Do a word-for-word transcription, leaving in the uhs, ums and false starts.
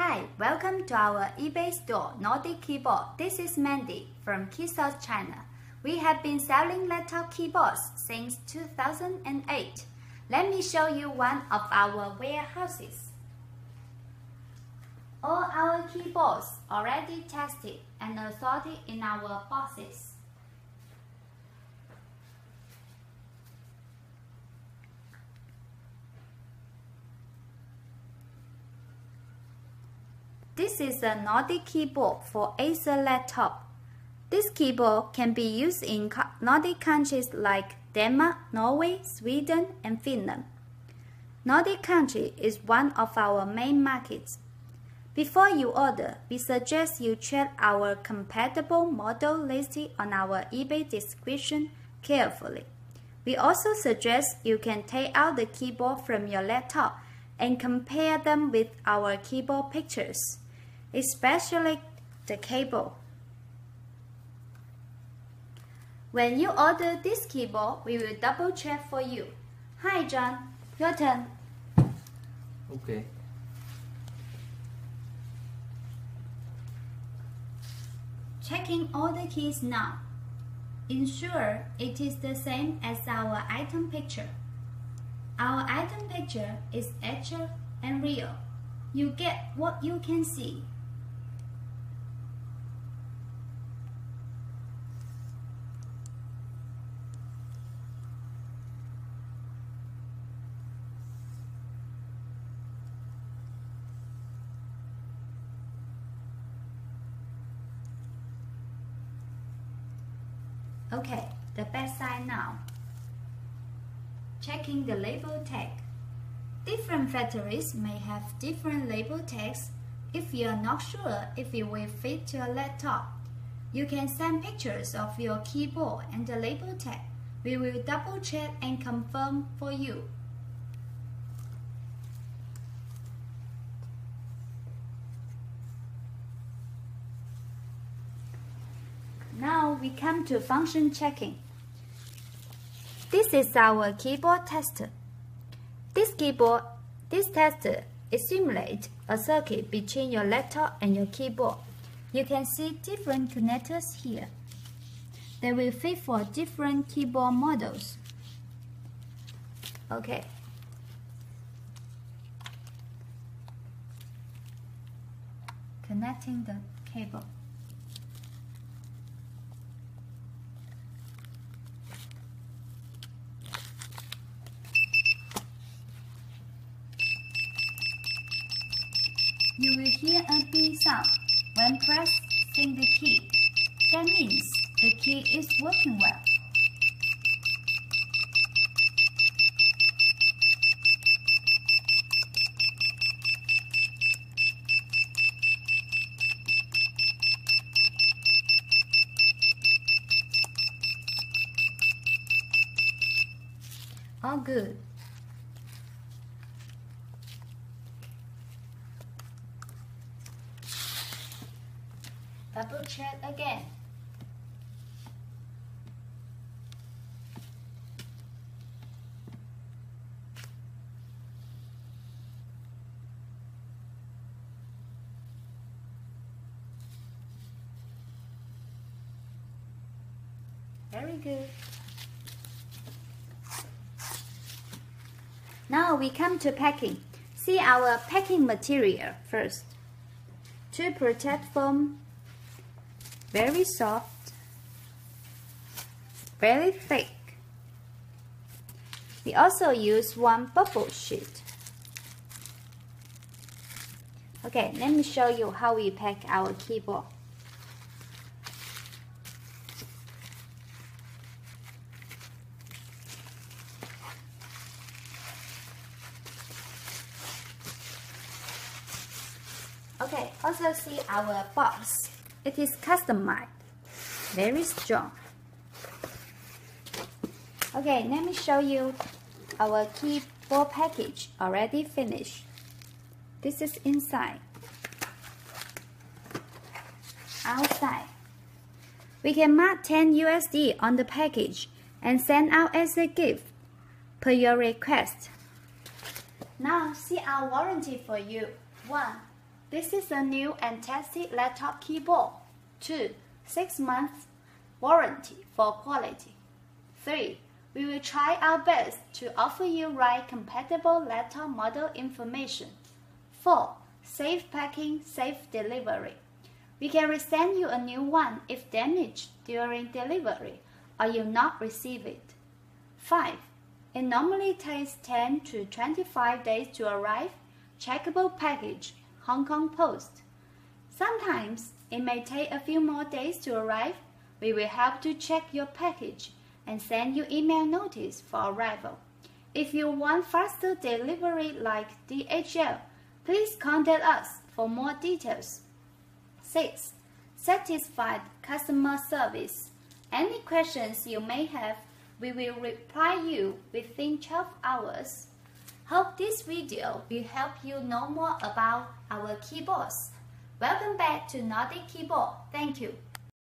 Hi, welcome to our eBay store, Nordic Keyboard. This is Mandy from KeySource China. We have been selling laptop keyboards since two thousand eight. Let me show you one of our warehouses. All our keyboards already tested and assorted in our boxes. This is a Nordic keyboard for Acer laptop. This keyboard can be used in Nordic countries like Denmark, Norway, Sweden, and Finland. Nordic country is one of our main markets. Before you order, we suggest you check our compatible model listed on our eBay description carefully. We also suggest you can take out the keyboard from your laptop and compare them with our keyboard pictures, especially the cable. When you order this keyboard, we will double check for you. Hi John, your turn. Okay. Checking all the keys now. Ensure it is the same as our item picture. Our item picture is actual and real. You get what you can see. Okay, the back side now. Checking the label tag. Different factories may have different label tags. If you are not sure if it will fit your laptop, you can send pictures of your keyboard and the label tag. We will double check and confirm for you. Now we come to function checking. This is our keyboard tester. This keyboard, this tester, it simulates a circuit between your laptop and your keyboard. You can see different connectors here. They will fit for different keyboard models. Okay. Connecting the cable. You will hear a beep sound when pressing the key. That means the key is working well. All good. Double check again. Very good. Now we come to packing. See our packing material first. To protect foam. Very soft, very thick. We also use one bubble sheet. Okay, let me show you how we pack our keyboard. Okay, also see our box. It is customized, very strong. Okay, let me show you our keyboard package already finished. This is inside. Outside. We can mark ten U S D on the package and send out as a gift per your request. Now see our warranty for you. One, This is a new and tested laptop keyboard. two. six months warranty for quality. three. We will try our best to offer you right compatible laptop model information. four. Safe packing, safe delivery. We can resend you a new one if damaged during delivery or you'll not receive it. five. It normally takes ten to twenty-five days to arrive. Checkable package, Hong Kong Post. Sometimes it may take a few more days to arrive. We will help to check your package and send you email notice for arrival. If you want faster delivery like D H L, please contact us for more details. six. Satisfied customer service. Any questions you may have, we will reply you within twelve hours. Hope this video will help you know more about our keyboards. Welcome back to Nordic Keyboard. Thank you.